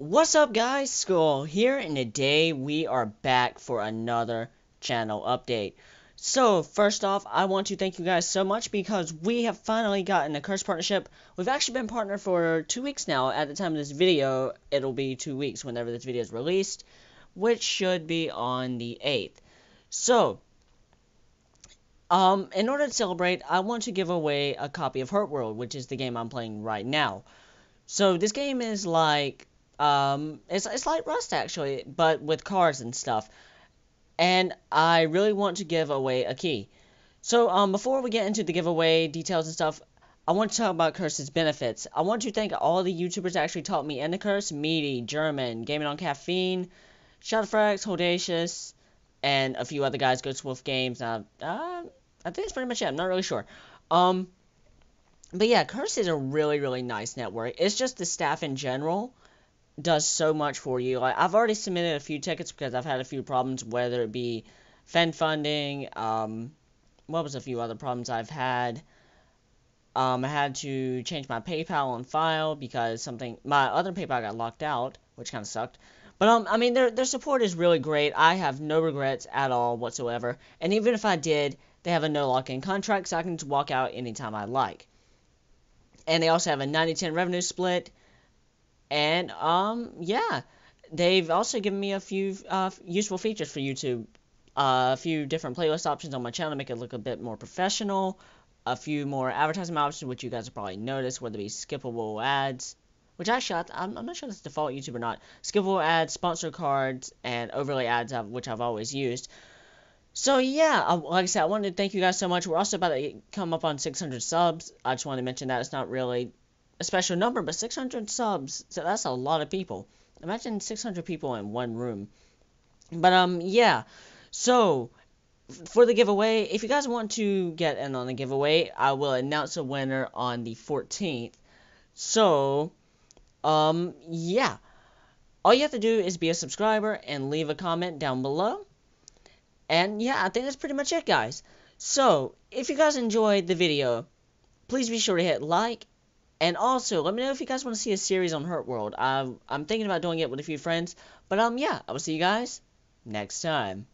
What's up guys, Skull here, and today we are back for another channel update. So first off, I want to thank you guys so much because we have finally gotten a Curse partnership. We've actually been partnered for 2 weeks now. At the time of this video, it'll be 2 weeks whenever this video is released, which should be on the 8th. So in order to celebrate, I want to give away a copy of Hurtworld, which is the game I'm playing right now. So this game is like it's like Rust actually, but with cars and stuff, and I really want to give away a key. So before we get into the giveaway details and stuff, I want to talk about Curse's benefits. I want to thank all the YouTubers that actually taught me in the Curse: Meaty, German, Gaming on Caffeine, Shadowfrax, Holdacious, and a few other guys, Goose Wolf Games. I think that's pretty much it. I'm not really sure. But yeah, Curse is a really nice network. It's just the staff in general does so much for you. Like, I've already submitted a few tickets because I've had a few problems, whether it be fan funding, what was a few other problems I've had. I had to change my PayPal on file because my other PayPal got locked out, which kind of sucked. But I mean, their support is really great. I have no regrets at all whatsoever. And even if I did, they have a no lock-in contract, so I can just walk out anytime I like. And they also have a 90-10 revenue split. And, yeah, they've also given me a few useful features for YouTube. A few different playlist options on my channel to make it look a bit more professional. A few more advertising options, which you guys have probably noticed, whether it be skippable ads, which actually, I'm not sure if it's default YouTube or not. Skippable ads, sponsor cards, and overlay ads, which I've always used. So, yeah, like I said, I wanted to thank you guys so much. We're also about to come up on 600 subs. I just wanted to mention that it's not really a special number, but 600 subs, so that's a lot of people. Imagine 600 people in one room. But yeah, so for the giveaway, if you guys want to get in on the giveaway, I will announce a winner on the 14th. So yeah, all you have to do is be a subscriber and leave a comment down below. And yeah, I think that's pretty much it, guys. So if you guys enjoyed the video, please be sure to hit like. And also, let me know if you guys want to see a series on Hurtworld. I'm thinking about doing it with a few friends. But yeah, I will see you guys next time.